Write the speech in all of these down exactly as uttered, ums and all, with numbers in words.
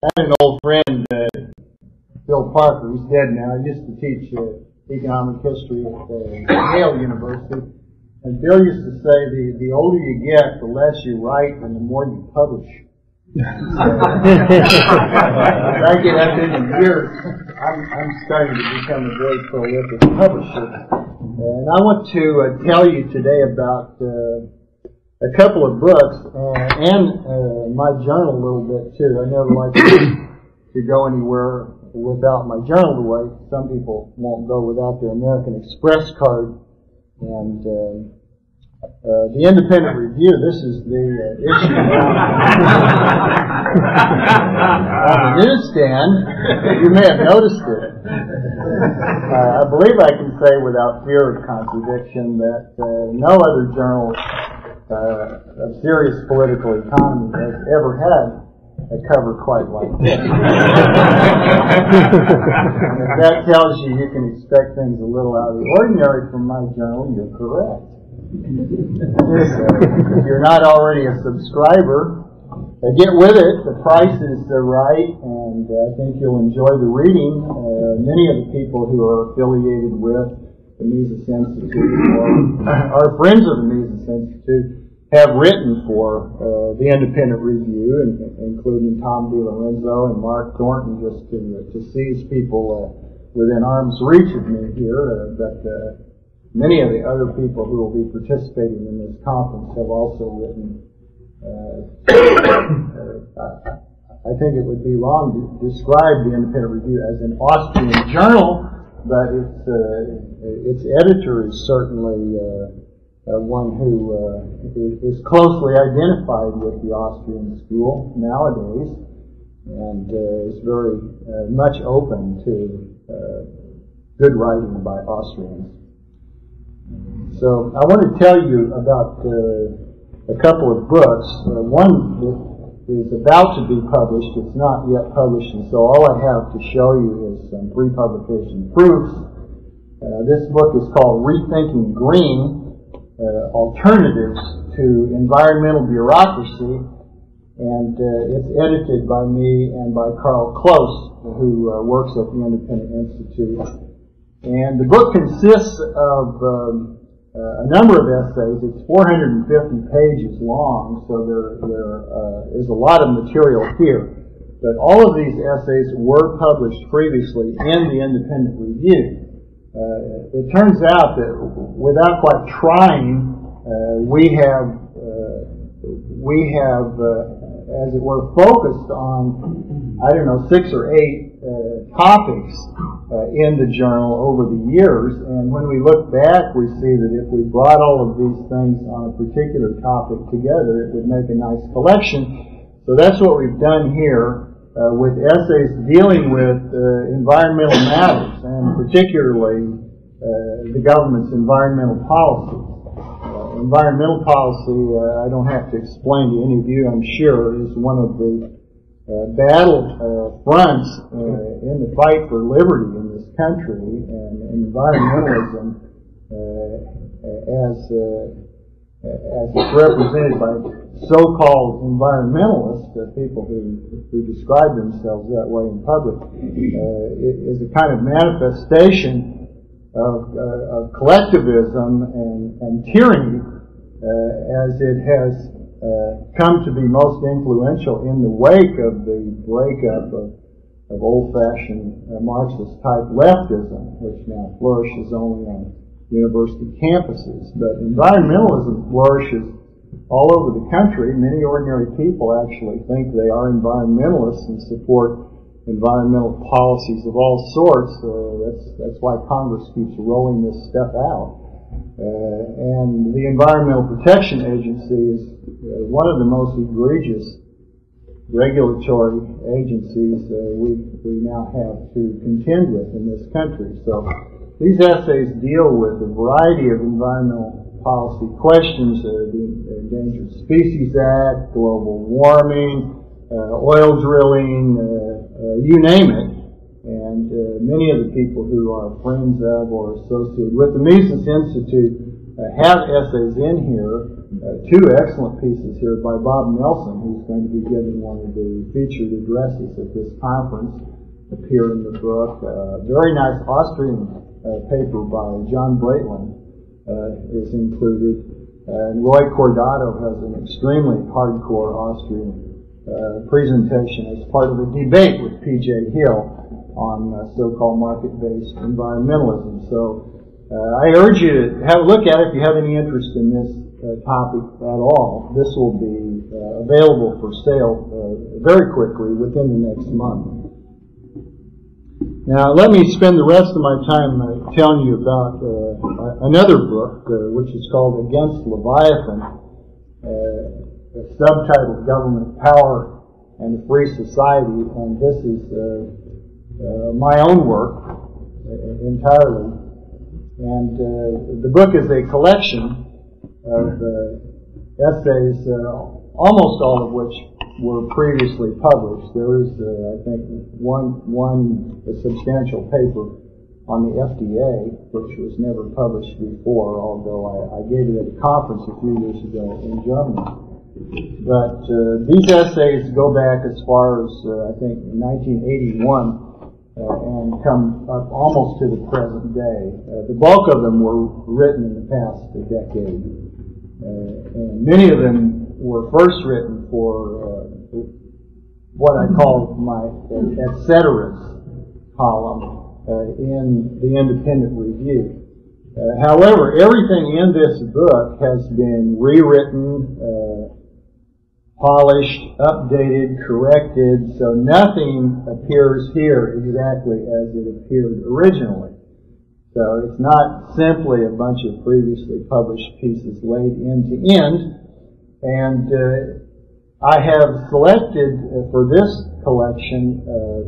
I had an old friend, uh, Bill Parker, he's dead now. He used to teach uh, economic history at uh, Yale University. And Bill used to say, the, the older you get, the less you write and the more you publish. So, I get up in a year, I'm, I'm starting to become a very prolific publisher. And I want to uh, tell you today about uh, a couple of books uh, and uh, my journal a little bit too. I never like to go anywhere without my journal away. Some people won't go without their American Express card. And uh, uh, the Independent Review, this is the uh, issue on the newsstand. You may have noticed it. Uh, I believe I can say without fear of contradiction that uh, no other journal Uh, a serious political economy has ever had a cover quite like this. And if that tells you you can expect things a little out of the ordinary from my journal, you're correct. So, if you're not already a subscriber, uh, get with it. The price is uh, right, and uh, I think you'll enjoy the reading. Uh, many of the people who are affiliated with the Mises Institute, or our friends of the Mises Institute, have written for uh, the Independent Review, and, including Tom DiLorenzo and Mark Thornton, just to, to seize people uh, within arm's reach of me here. Uh, but uh, many of the other people who will be participating in this conference have also written. Uh, I think it would be wrong to describe the Independent Review as an Austrian journal, but its, uh, its editor is certainly uh, uh, one who uh, is closely identified with the Austrian school nowadays, and uh, is very uh, much open to uh, good writing by Austrians. So I want to tell you about uh, a couple of books. Uh, one that is about to be published. It's not yet published, and so all I have to show you is some pre-publication proofs. Uh, this book is called Rethinking Green, uh, Alternatives to Environmental Bureaucracy, and uh, it's edited by me and by Carl Close, who uh, works at the Independent Institute. And the book consists of um, Uh, a number of essays. It's four hundred fifty pages long, so there, there uh, is a lot of material here. But all of these essays were published previously in the Independent Review. Uh, it turns out that without quite trying, uh, we have, uh, we have uh, as it were, focused on, I don't know, six or eight uh, topics Uh, in the journal over the years, and when we look back, we see that if we brought all of these things on a particular topic together, it would make a nice collection. So that's what we've done here uh, with essays dealing with uh, environmental matters, and particularly uh, the government's environmental policy. Uh, environmental policy, uh, I don't have to explain to any of you, I'm sure, is one of the Uh, battle uh, fronts uh, in the fight for liberty in this country, and environmentalism, uh, as uh, as it's represented by so-called environmentalists, uh, people who who describe themselves that way in public, uh, is a kind of manifestation of, uh, of collectivism and, and tyranny, uh, as it has Uh, come to be most influential in the wake of the breakup of, of old-fashioned uh, Marxist-type leftism, which now flourishes only on university campuses. But environmentalism flourishes all over the country. Many ordinary people actually think they are environmentalists and support environmental policies of all sorts. Uh, that's, that's why Congress keeps rolling this stuff out. Uh, and the Environmental Protection Agency is uh, one of the most egregious regulatory agencies uh, we, we now have to contend with in this country. So these essays deal with a variety of environmental policy questions, uh, the Endangered Species Act, global warming, uh, oil drilling, uh, uh, you name it. And uh, many of the people who are friends of or associated with the Mises Institute uh, have essays in here Uh, two excellent pieces here by Bob Nelson, who's going to be giving one of the featured addresses at this conference, appeared in the book. Uh, very nice Austrian uh, paper by John Breitling uh, is included. And Roy Cordato has an extremely hardcore Austrian uh, presentation as part of a debate with P J Hill on uh, so-called market-based environmentalism. So uh, I urge you to have a look at it if you have any interest in this Uh, topic at all. This will be uh, available for sale uh, very quickly within the next month. Now, let me spend the rest of my time uh, telling you about uh, another book, uh, which is called Against Leviathan, uh, subtitled Government Power and a Free Society, and this is uh, uh, my own work uh, entirely. And uh, the book is a collection of uh, essays, uh, almost all of which were previously published. There is, uh, I think, one one substantial paper on the F D A, which was never published before, although I, I gave it at a conference a few years ago in Germany. But uh, these essays go back as far as, uh, I think, nineteen eighty-one uh, and come up almost to the present day. Uh, the bulk of them were written in the past decade. Uh, and many of them were first written for uh, what I call my et ceteras column uh, in the Independent Review. Uh, however, everything in this book has been rewritten, uh, polished, updated, corrected, so nothing appears here exactly as it appeared originally. So it's not simply a bunch of previously published pieces laid end to end. And uh, I have selected uh, for this collection uh,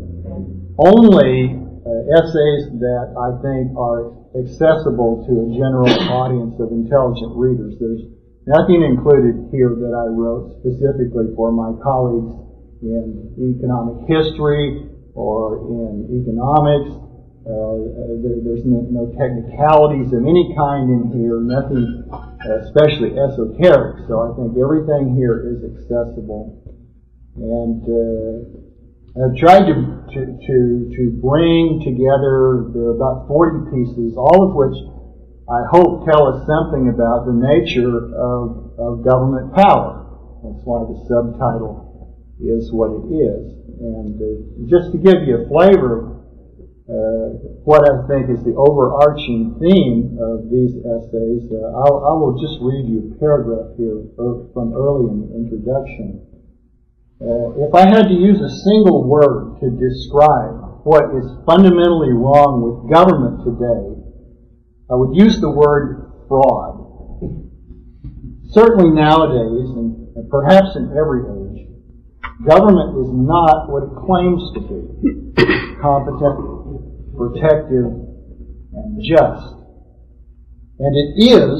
only uh, essays that I think are accessible to a general audience of intelligent readers. There's nothing included here that I wrote specifically for my colleagues in economic history or in economics. Uh, there, there's no, no technicalities of any kind in here, nothing especially esoteric. So I think everything here is accessible. And uh, I've tried to, to, to, to bring together, there are about forty pieces, all of which I hope tell us something about the nature of, of government power. That's why the subtitle is what it is. And uh, just to give you a flavor of Uh, what I think is the overarching theme of these essays. Uh, I'll, I will just read you a paragraph here from early in the introduction. Uh, if I had to use a single word to describe what is fundamentally wrong with government today, I would use the word fraud. Certainly nowadays, and, and perhaps in every age, government is not what it claims to be, competent, protective, and just. And it is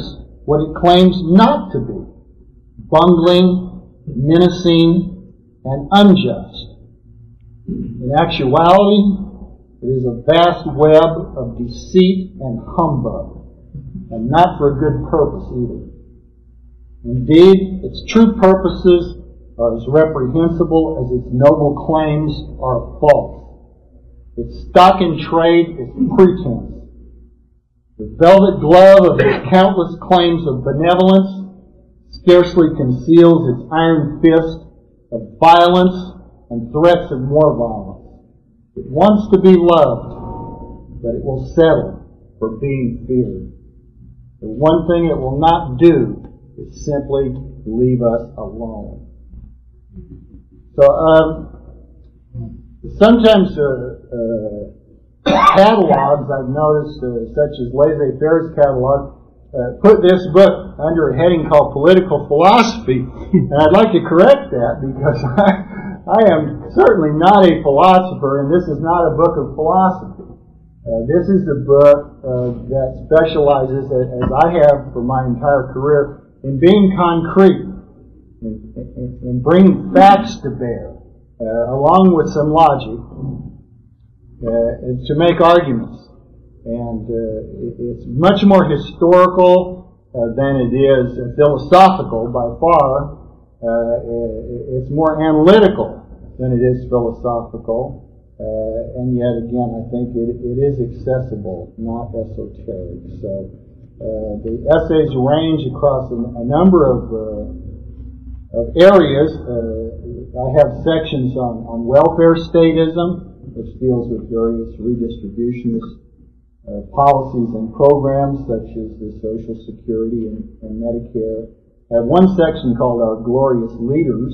what it claims not to be, bungling, menacing, and unjust. In actuality, it is a vast web of deceit and humbug, and not for a good purpose either. Indeed, its true purposes are as reprehensible as its noble claims are false. Its stock in trade is pretense. The velvet glove of its countless claims of benevolence scarcely conceals its iron fist of violence and threats of more violence. It wants to be loved, but it will settle for being feared. The one thing it will not do is simply leave us alone. So, um, sometimes uh, uh, catalogs, I've noticed, uh, such as Laissez-Faire's catalog, uh, put this book under a heading called Political Philosophy. And I'd like to correct that, because I, I am certainly not a philosopher, and this is not a book of philosophy. Uh, this is a book uh, that specializes, as I have for my entire career, in being concrete, in, in, in bringing facts to bear. Uh, along with some logic, uh, to make arguments. And uh, it's much more historical uh, than it is philosophical by far. Uh, it's more analytical than it is philosophical. Uh, and yet again, I think it, it is accessible, not esoteric. So uh, the essays range across a, a number of, uh, of areas. Uh, I have sections on, on welfare statism, which deals with various redistributionist Uh, policies and programs such as the Social Security and, and Medicare. I have one section called Our Glorious Leaders,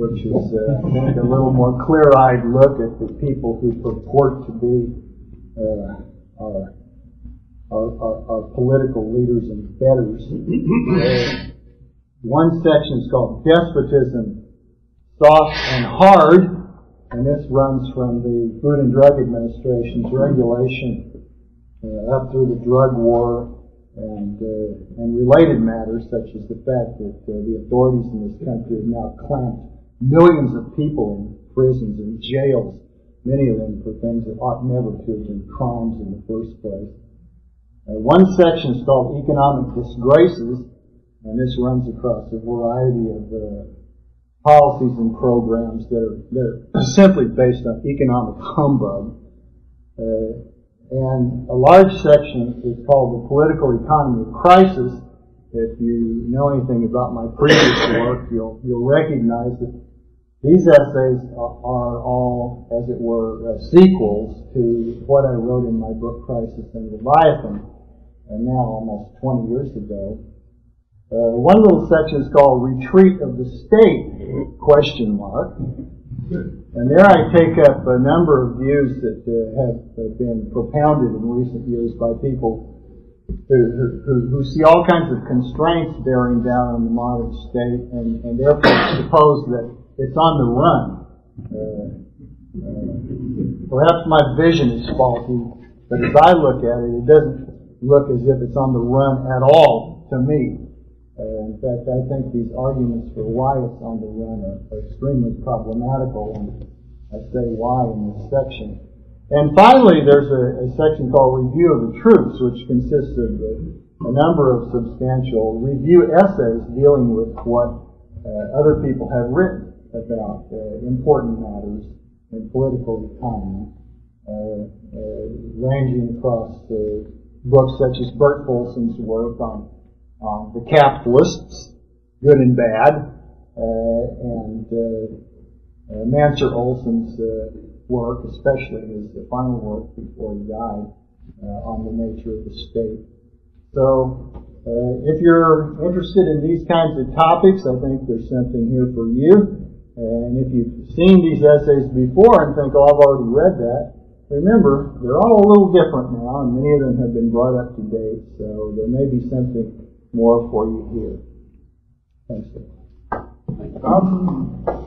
which is uh, I think a little more clear-eyed look at the people who purport to be uh, our, our, our, our political leaders and betters. Uh, one section is called Despotism, Soft and Hard, and this runs from the Food and Drug Administration's regulation Uh, up through the drug war and uh, and related matters, such as the fact that uh, the authorities in this country have now clamped millions of people in prisons and jails, many of them for things that ought never to have been crimes in the first place. Uh, one section is called Economic Disgraces, and this runs across a variety of uh, policies and programs that are, that are simply based on economic humbug. Uh, And a large section is called The Political Economy of Crisis. If you know anything about my previous work, you'll, you'll recognize that these essays are, are all, as it were, uh, sequels to what I wrote in my book, Crisis and Leviathan, and now almost twenty years ago. Uh, one little section is called Retreat of the State, question mark. And there I take up a number of views that uh, have, have been propounded in recent years by people who, who, who see all kinds of constraints bearing down on the modern state and, and therefore suppose that it's on the run. Uh, uh, perhaps my vision is faulty, but as I look at it, it doesn't look as if it's on the run at all to me. Uh, in fact, I think these arguments for why it's on the run are, are extremely problematical, and I say why in this section. And finally, there's a, a section called Review of the Truths, which consists of a, a number of substantial review essays dealing with what uh, other people have written about uh, important matters in political economy, uh, uh, ranging across uh, books such as Bert Folsom's work on Uh, the capitalists, good and bad, uh, and uh, uh, Mansur Olson's uh, work, especially his the final work before he died, uh, on the nature of the state. So uh, if you're interested in these kinds of topics, I think there's something here for you. And if you've seen these essays before and think, oh, I've already read that, remember, they're all a little different now, and many of them have been brought up to date, so there may be something more for you here. Thanks. Thank you.